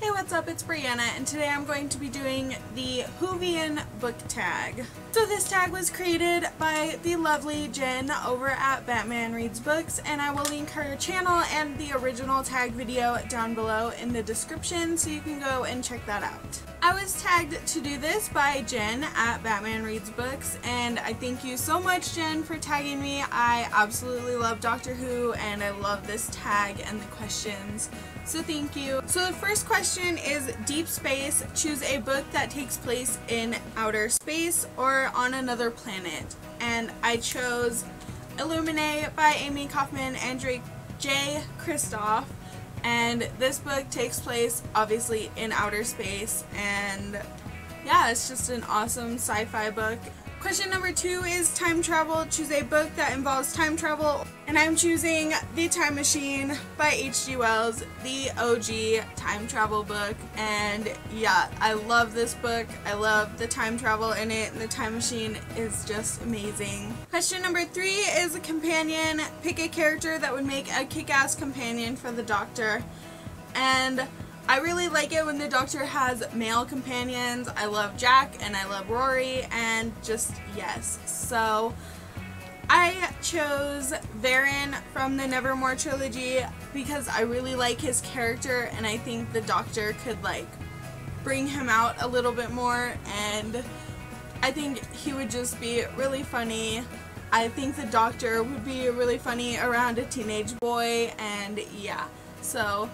Hey, what's up? It's Brianna, and today I'm going to be doing the Whovian Book Tag. So this tag was created by the lovely Jen over at Batman Reads Books, and I will link her channel and the original tag video down below in the description so you can go and check that out. I was tagged to do this by Jen at Batman Reads Books, and I thank you so much, Jen, for tagging me. I absolutely love Doctor Who, and I love this tag and the questions. So thank you. So the first question is deep space. Choose a book that takes place in outer space or on another planet. And I chose Illuminae by Amy Kaufman and Jay Kristoff. And this book takes place obviously in outer space, and yeah, it's just an awesome sci-fi book. Question number 2 is time travel. Choose a book that involves time travel, and I'm choosing The Time Machine by H.G. Wells, the OG time travel book. And yeah, I love this book. I love the time travel in it, and The Time Machine is just amazing. Question number 3 is a companion. Pick a character that would make a kick-ass companion for the Doctor. And I really like it when the Doctor has male companions. I love Jack and I love Rory, and just yes. So I chose Varen from the Nevermore trilogy because I really like his character, and I think the Doctor could like bring him out a little bit more, and I think he would just be really funny. I think the Doctor would be really funny around a teenage boy, and yeah, so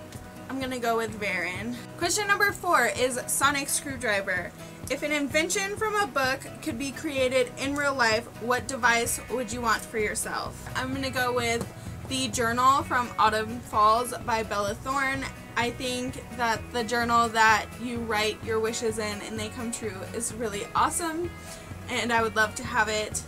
I'm gonna go with Varen. Question number 4 is sonic screwdriver. If an invention from a book could be created in real life, what device would you want for yourself? I'm gonna go with the journal from Autumn Falls by Bella Thorne. I think that the journal that you write your wishes in and they come true is really awesome, and I would love to have it.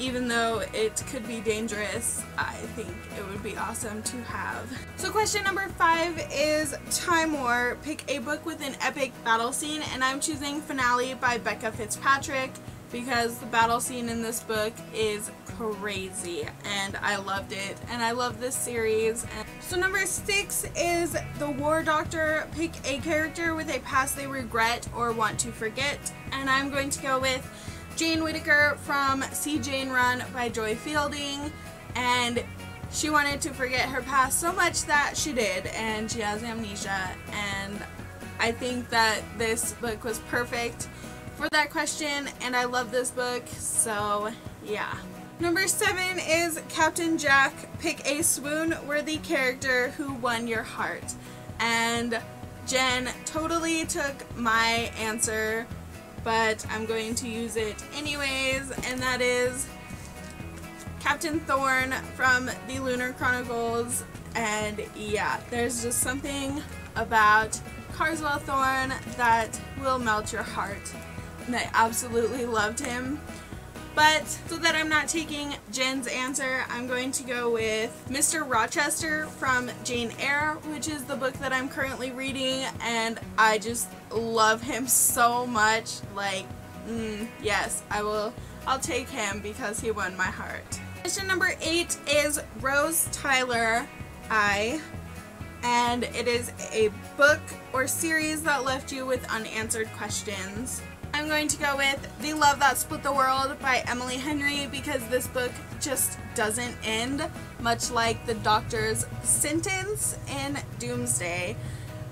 Even though it could be dangerous, I think it would be awesome to have. So question number 5 is Time War. Pick a book with an epic battle scene, and I'm choosing Finale by Becca Fitzpatrick because the battle scene in this book is crazy, and I loved it, and I love this series. So number 6 is The War Doctor. Pick a character with a past they regret or want to forget, and I'm going to go with Jane Whitaker from See Jane Run by Joy Fielding, and she wanted to forget her past so much that she did, and she has amnesia, and I think that this book was perfect for that question, and I love this book, so yeah. Number 7 is Captain Jack. Pick a swoon-worthy character who won your heart, and Jen totally took my answer, but I'm going to use it anyways, and that is Captain Thorne from the Lunar Chronicles. And yeah, there's just something about Carswell Thorne that will melt your heart, and I absolutely loved him. But so that I'm not taking Jen's answer, I'm going to go with Mr. Rochester from Jane Eyre, which is the book that I'm currently reading, and I just love him so much. Like, yes, I'll take him because he won my heart. Question number 8 is Rose Tyler I, and it is a book or series that left you with unanswered questions. I'm going to go with The Love That Split The World by Emily Henry because this book just doesn't end, much like the Doctor's sentence in Doomsday.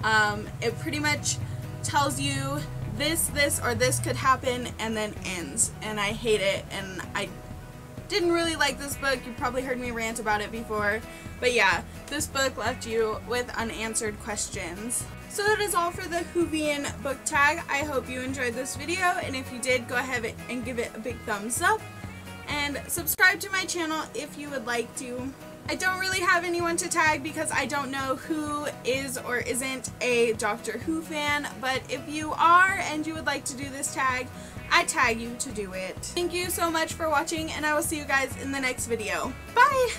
It pretty much tells you this, or this could happen, and then ends. And I hate it, and I didn't really like this book. You probably heard me rant about it before. But yeah, this book left you with unanswered questions. So that is all for the Whovian book tag. I hope you enjoyed this video, and if you did, go ahead and give it a big thumbs up. And subscribe to my channel if you would like to. I don't really have anyone to tag because I don't know who is or isn't a Doctor Who fan, but if you are and you would like to do this tag, I tag you to do it. Thank you so much for watching, and I will see you guys in the next video. Bye!